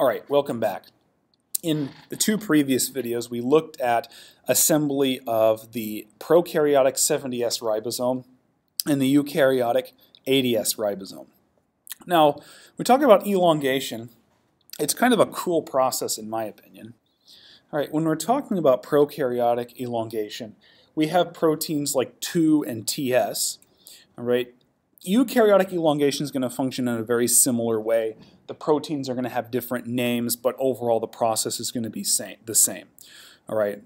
All right, welcome back. In the two previous videos, we looked at assembly of the prokaryotic 70S ribosome and the eukaryotic 80S ribosome. Now, we talk about elongation. It's kind of a cool process, in my opinion. All right, when we're talking about prokaryotic elongation, we have proteins like Tu and Ts. All right, eukaryotic elongation is going to function in a very similar way. The proteins are going to have different names, but overall the process is going to be the same. All right.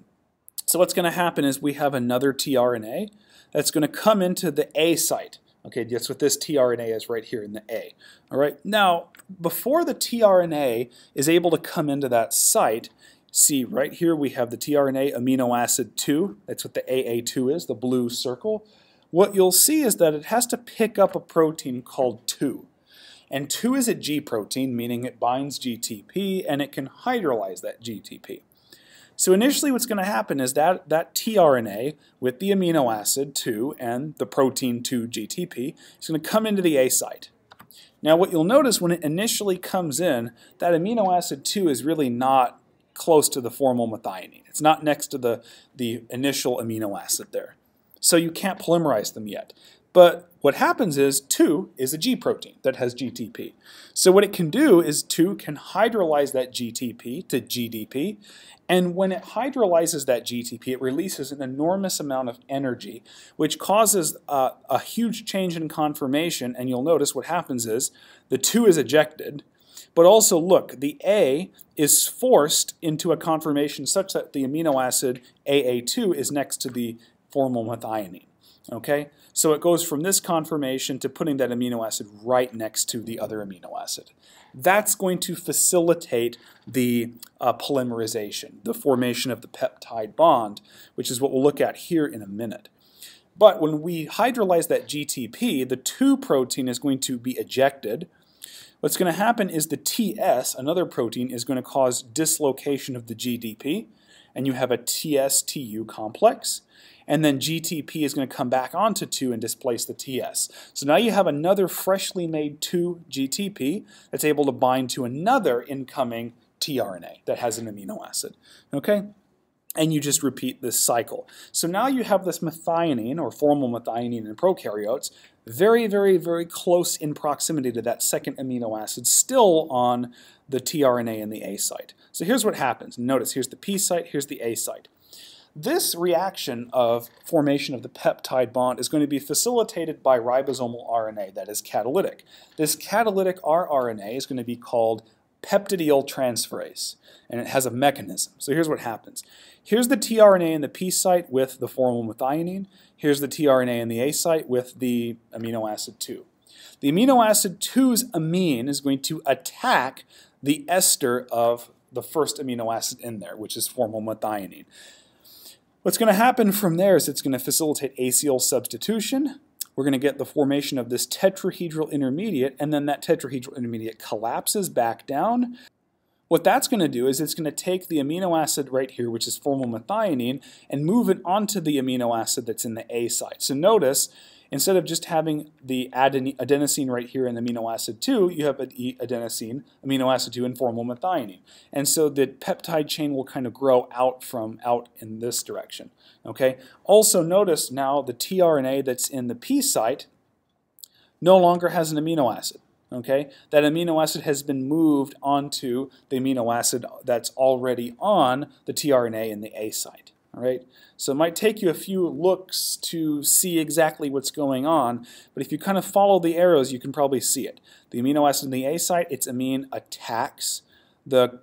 So what's going to happen is we have another tRNA that's going to come into the A site. Okay, that's what this tRNA is right here in the A. All right. Now, before the tRNA is able to come into that site, see right here we have the tRNA amino acid 2. That's what the AA2 is, the blue circle. What you'll see is that it has to pick up a protein called 2. And 2 is a G protein, meaning it binds GTP, and it can hydrolyze that GTP. So initially what's going to happen is that tRNA with the amino acid 2 and the protein 2-GTP is going to come into the A site. Now what you'll notice when it initially comes in, that amino acid 2 is really not close to the formal methionine. It's not next to the initial amino acid there. So you can't polymerize them yet. But what happens is 2 is a G protein that has GTP. So what it can do is 2 can hydrolyze that GTP to GDP, and when it hydrolyzes that GTP, it releases an enormous amount of energy, which causes a huge change in conformation, and you'll notice what happens is the 2 is ejected, but also look, the A is forced into a conformation such that the amino acid AA2 is next to the formal methionine. Okay, so it goes from this conformation to putting that amino acid right next to the other amino acid. That's going to facilitate the polymerization, the formation of the peptide bond, which is what we'll look at here in a minute. But when we hydrolyze that GTP, the 2 protein is going to be ejected. What's going to happen is the Ts, another protein, is going to cause dislocation of the GDP, and you have a Ts-Tu complex. And then GTP is going to come back onto 2 and displace the Ts. So now you have another freshly made 2-GTP that's able to bind to another incoming tRNA that has an amino acid. Okay? And you just repeat this cycle. So now you have this methionine, or formal methionine in prokaryotes, very, very, very close in proximity to that second amino acid, still on the tRNA in the A site. So here's what happens. Notice, here's the P site, here's the A site. This reaction of formation of the peptide bond is going to be facilitated by ribosomal RNA that is catalytic. This catalytic rRNA is going to be called peptidyl transferase, and it has a mechanism. So here's what happens. Here's the tRNA in the P site with the formal methionine. Here's the tRNA in the A site with the amino acid 2. The amino acid 2's amine is going to attack the ester of the first amino acid in there, which is formal methionine. What's going to happen from there is it's going to facilitate acyl substitution. We're going to get the formation of this tetrahedral intermediate, and then that tetrahedral intermediate collapses back down. What that's going to do is it's going to take the amino acid right here, which is formal methionine, and move it onto the amino acid that's in the A site. So notice, instead of just having the adenosine right here in amino acid 2, you have adenosine, amino acid 2, and formal methionine. And so the peptide chain will kind of grow out in this direction. Okay. Also notice now the tRNA that's in the P site no longer has an amino acid. Okay. That amino acid has been moved onto the amino acid that's already on the tRNA in the A site. All right. So it might take you a few looks to see exactly what's going on, but if you kind of follow the arrows, you can probably see it. The amino acid in the A site, its amine attacks the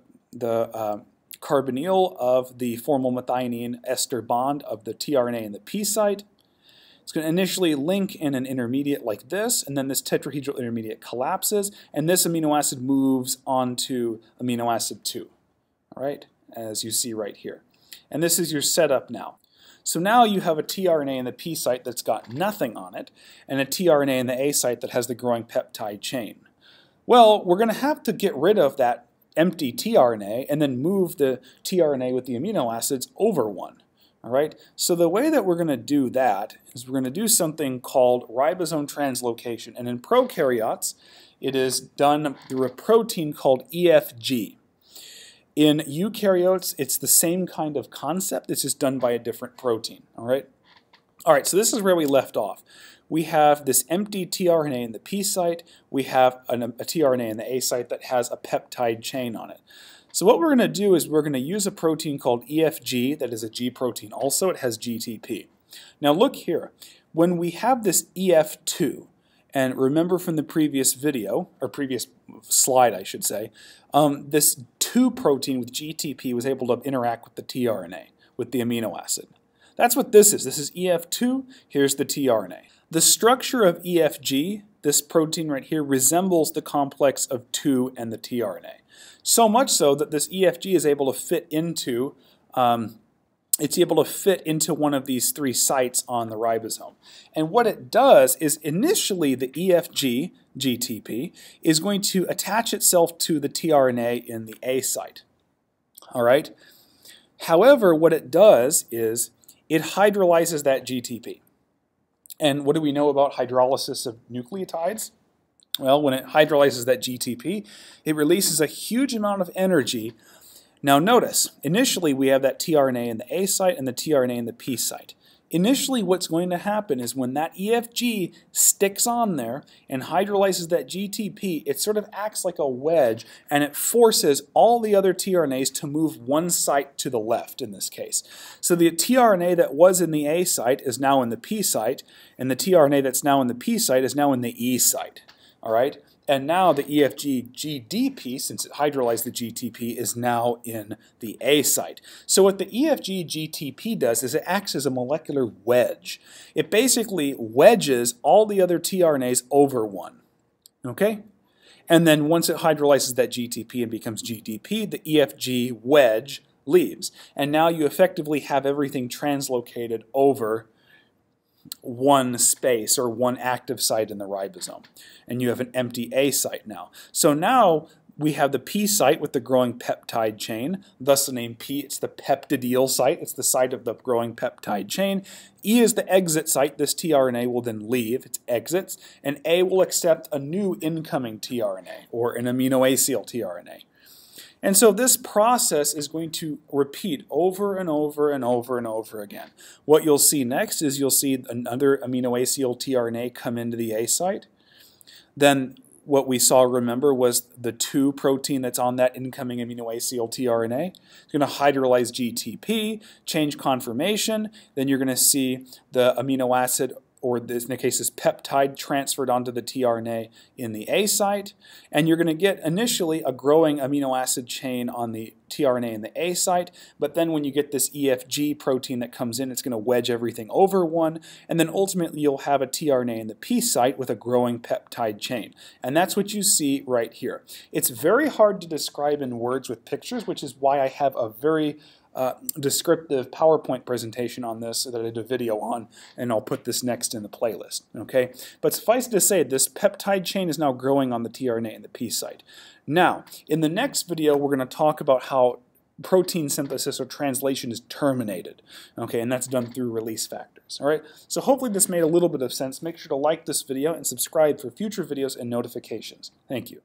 carbonyl of the formal methionine ester bond of the tRNA in the P site. It's going to initially link in an intermediate like this, and then this tetrahedral intermediate collapses, and this amino acid moves onto amino acid 2, all right, as you see right here. And this is your setup now. So now you have a tRNA in the P site that's got nothing on it, and a tRNA in the A site that has the growing peptide chain. Well, we're going to have to get rid of that empty tRNA and then move the tRNA with the amino acids over 1. All right? So the way that we're going to do that is we're going to do something called ribosome translocation. And in prokaryotes, it is done through a protein called EF-G. In eukaryotes, it's the same kind of concept. It's just done by a different protein. All right, so this is where we left off. We have this empty tRNA in the P site. We have a tRNA in the A site that has a peptide chain on it. So what we're going to do is we're going to use a protein called EF-G that is a G protein also. It has GTP. Now look here. When we have this EF2, and remember from the previous video, or previous slide I should say, this 2 protein with GTP was able to interact with the tRNA, with the amino acid. That's what this is. This is EF2, here's the tRNA. The structure of EF-G, this protein right here, resembles the complex of 2 and the tRNA. So much so that this EF-G is able to fit into one of these 3 sites on the ribosome. And what it does is initially the EF-G, GTP, is going to attach itself to the tRNA in the A site. All right? However, what it does is it hydrolyzes that GTP. And what do we know about hydrolysis of nucleotides? Well, when it hydrolyzes that GTP, it releases a huge amount of energy. Now notice, initially we have that tRNA in the A site and the tRNA in the P site. Initially what's going to happen is when that EF-G sticks on there and hydrolyzes that GTP, it sort of acts like a wedge and it forces all the other tRNAs to move one site to the left in this case. So the tRNA that was in the A site is now in the P site, and the tRNA that's now in the P site is now in the E site. All right? And now the EF-G GDP, since it hydrolyzed the GTP, is now in the A site. So what the EF-G GTP does is it acts as a molecular wedge. It basically wedges all the other tRNAs over one. Okay? And then once it hydrolyzes that GTP and becomes GDP, the EF-G wedge leaves. And now you effectively have everything translocated over one space or one active site in the ribosome, and you have an empty A site now. So now we have the P site with the growing peptide chain, thus the name P. It's the peptidyl site. It's the site of the growing peptide chain. E is the exit site. This tRNA will then leave. It exits, and A will accept a new incoming tRNA, or an aminoacyl tRNA. And so this process is going to repeat over and over and over and over again. What you'll see next is you'll see another aminoacyl tRNA come into the A site. Then what we saw, remember, was the 2 protein that's on that incoming aminoacyl tRNA. It's going to hydrolyze GTP, change conformation. Then you're going to see the amino acid, or in this case is peptide, transferred onto the tRNA in the A site. And you're going to get initially a growing amino acid chain on the tRNA in the A site, but then when you get this EF-G protein that comes in, it's going to wedge everything over one, and then ultimately you'll have a tRNA in the P site with a growing peptide chain. And that's what you see right here. It's very hard to describe in words with pictures, which is why I have a very descriptive PowerPoint presentation on this that I did a video on, and I'll put this next in the playlist. Okay, but suffice to say, this peptide chain is now growing on the tRNA in the P site. Now, in the next video, we're going to talk about how protein synthesis or translation is terminated. Okay, and that's done through release factors. All right, so hopefully this made a little bit of sense. Make sure to like this video and subscribe for future videos and notifications. Thank you.